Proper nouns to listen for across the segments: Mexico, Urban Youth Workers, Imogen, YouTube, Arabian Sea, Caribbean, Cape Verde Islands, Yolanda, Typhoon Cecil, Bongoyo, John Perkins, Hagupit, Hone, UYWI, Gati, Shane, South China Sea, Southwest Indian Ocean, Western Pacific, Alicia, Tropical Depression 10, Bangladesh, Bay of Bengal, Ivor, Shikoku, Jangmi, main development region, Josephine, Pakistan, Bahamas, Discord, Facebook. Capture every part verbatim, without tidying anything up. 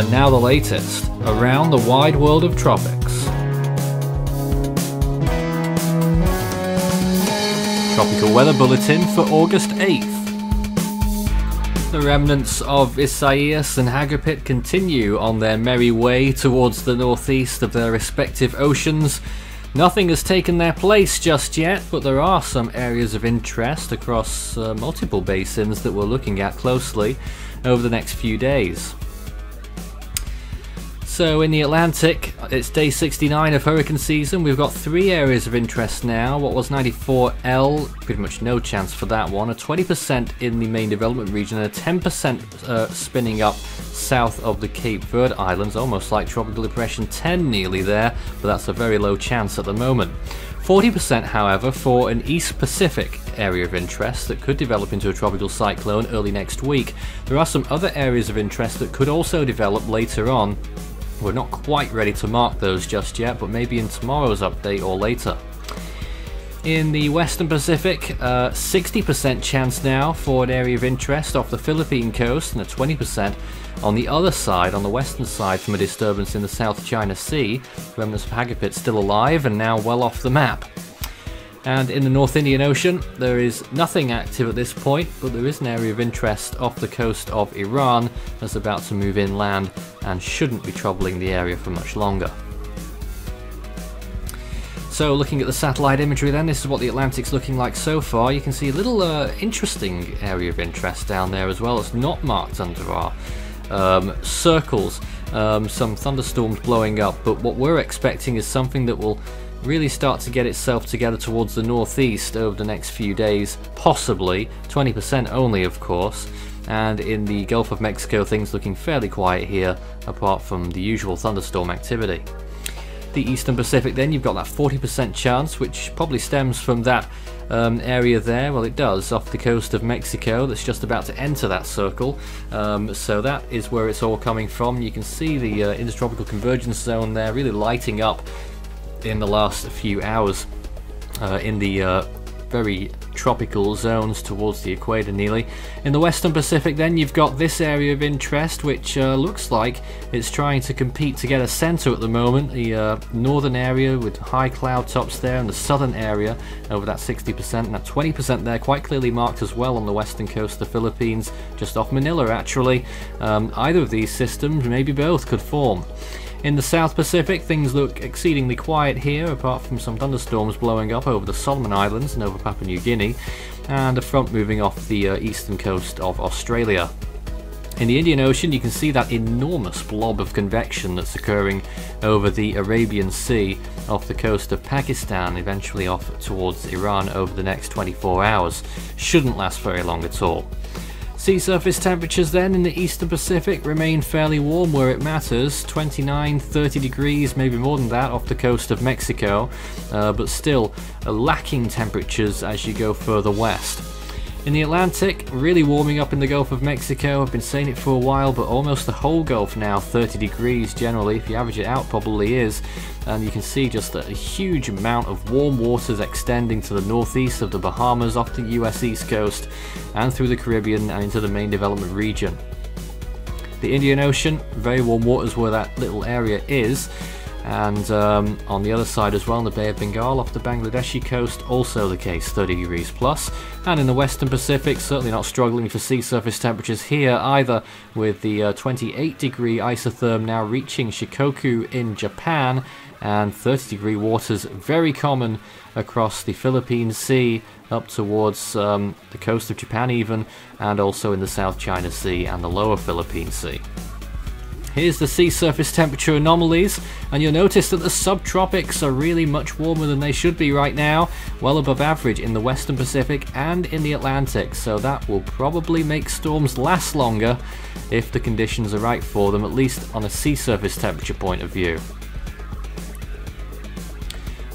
And now the latest, around the wide world of tropics. Tropical Weather Bulletin for August eighth. The remnants of Isaias and Hagupit continue on their merry way towards the northeast of their respective oceans. Nothing has taken their place just yet, but there are some areas of interest across uh, multiple basins that we're looking at closely over the next few days. So in the Atlantic, it's day sixty-nine of hurricane season. We've got three areas of interest now. What was ninety-four L, pretty much no chance for that one. A twenty percent in the main development region and a ten percent uh, spinning up south of the Cape Verde Islands, almost like Tropical Depression ten nearly there, but that's a very low chance at the moment. forty percent however for an East Pacific area of interest that could develop into a tropical cyclone early next week. There are some other areas of interest that could also develop later on. We're not quite ready to mark those just yet, but maybe in tomorrow's update or later. In the Western Pacific, uh, sixty percent chance now for an area of interest off the Philippine coast and a twenty percent on the other side, on the western side, from a disturbance in the South China Sea. Remnants of Hagupit still alive and now well off the map. And in the North Indian Ocean, there is nothing active at this point, but there is an area of interest off the coast of Iran that's about to move inland and shouldn't be troubling the area for much longer. So looking at the satellite imagery then, this is what the Atlantic's looking like so far. You can see a little uh, interesting area of interest down there as well. It's not marked under our um, circles. Um, some thunderstorms blowing up, but what we're expecting is something that will really start to get itself together towards the northeast over the next few days, possibly, twenty percent only of course. And in the Gulf of Mexico, things looking fairly quiet here, apart from the usual thunderstorm activity. The Eastern Pacific then, you've got that forty percent chance, which probably stems from that um, area there, well it does, off the coast of Mexico, that's just about to enter that circle. Um, so that is where it's all coming from. You can see the uh, intertropical convergence zone there really lighting up in the last few hours uh, in the uh, very tropical zones towards the equator nearly. In the Western Pacific then, you've got this area of interest which uh, looks like it's trying to compete to get a center at the moment. The uh, northern area with high cloud tops there, and the southern area over that sixty percent, and that twenty percent there quite clearly marked as well on the western coast of the Philippines, just off Manila actually. Um, either of these systems, maybe both, could form. In the South Pacific, things look exceedingly quiet here, apart from some thunderstorms blowing up over the Solomon Islands and over Papua New Guinea, and a front moving off the uh, eastern coast of Australia. In the Indian Ocean, you can see that enormous blob of convection that's occurring over the Arabian Sea, off the coast of Pakistan, eventually off towards Iran over the next twenty-four hours. Shouldn't last very long at all. Sea surface temperatures then in the Eastern Pacific remain fairly warm where it matters, twenty-nine, thirty degrees, maybe more than that off the coast of Mexico, uh, but still uh, lacking temperatures as you go further west. In the Atlantic, really warming up in the Gulf of Mexico. I've been saying it for a while, but almost the whole Gulf now, thirty degrees generally, if you average it out probably is, and you can see just a huge amount of warm waters extending to the northeast of the Bahamas, off the U S east coast, and through the Caribbean and into the main development region. The Indian Ocean, very warm waters where that little area is, and um, on the other side as well, in the Bay of Bengal off the Bangladeshi coast, also the case, thirty degrees plus. And in the Western Pacific, certainly not struggling for sea surface temperatures here either, with the uh, twenty-eight degree isotherm now reaching Shikoku in Japan, and thirty degree waters very common across the Philippine Sea up towards um, the coast of Japan even, and also in the South China Sea and the lower Philippine Sea. Here's the sea surface temperature anomalies, and you'll notice that the subtropics are really much warmer than they should be right now, well above average in the Western Pacific and in the Atlantic, so that will probably make storms last longer if the conditions are right for them, at least on a sea surface temperature point of view.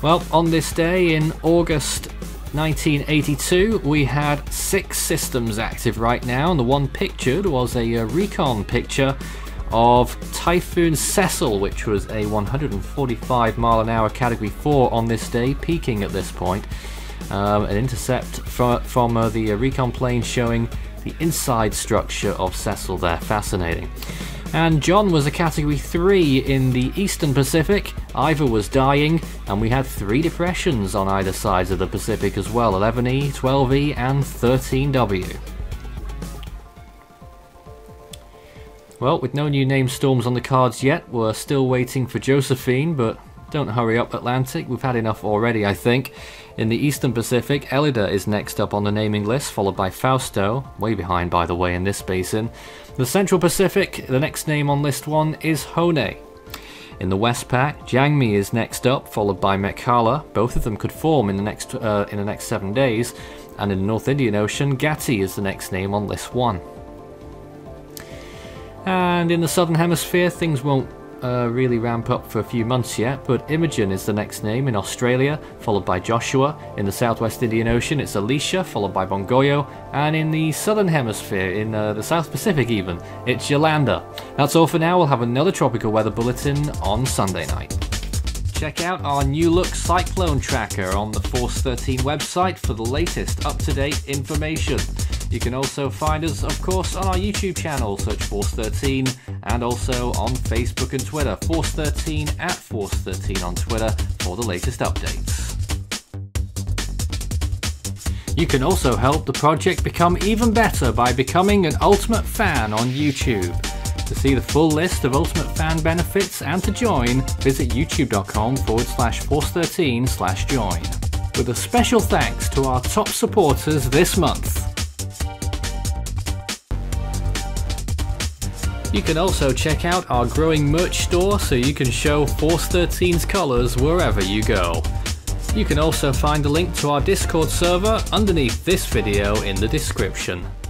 Well, on this day in August nineteen eighty-two, we had six systems active right now, and the one pictured was a uh, recon picture of Typhoon Cecil, which was a one hundred forty-five mile an hour Category four on this day, peaking at this point. Um, an intercept from, from uh, the uh, recon plane showing the inside structure of Cecil there, fascinating. and John was a category three in the Eastern Pacific, Ivor was dying, and we had three depressions on either sides of the Pacific as well, eleven E, twelve E and thirteen W. Well, with no new named storms on the cards yet, we're still waiting for Josephine, but don't hurry up Atlantic, we've had enough already I think. In the Eastern Pacific, Elida is next up on the naming list, followed by Fausto, way behind by the way in this basin. The Central Pacific, the next name on list one is Hone. In the West Pac, Jangmi is next up, followed by Mekhala, both of them could form in the next uh, in the next seven days, and in the North Indian Ocean, Gati is the next name on list one. And in the Southern Hemisphere, things won't Uh, really ramp up for a few months yet, but Imogen is the next name in Australia, followed by Joshua. In the Southwest Indian Ocean it's Alicia, followed by Bongoyo, and in the Southern Hemisphere, in uh, the South Pacific even, it's Yolanda. That's all for now. We'll have another Tropical Weather Bulletin on Sunday night. Check out our new look Cyclone Tracker on the Force thirteen website for the latest up-to-date information. You can also find us, of course, on our YouTube channel, search Force thirteen, and also on Facebook and Twitter, Force thirteen, at Force thirteen on Twitter, for the latest updates. You can also help the project become even better by becoming an Ultimate Fan on YouTube. To see the full list of Ultimate Fan benefits and to join, visit youtube.com forward slash Force13 slash join. With a special thanks to our top supporters this month. You can also check out our growing merch store so you can show Force thirteen's colours wherever you go. You can also find a link to our Discord server underneath this video in the description.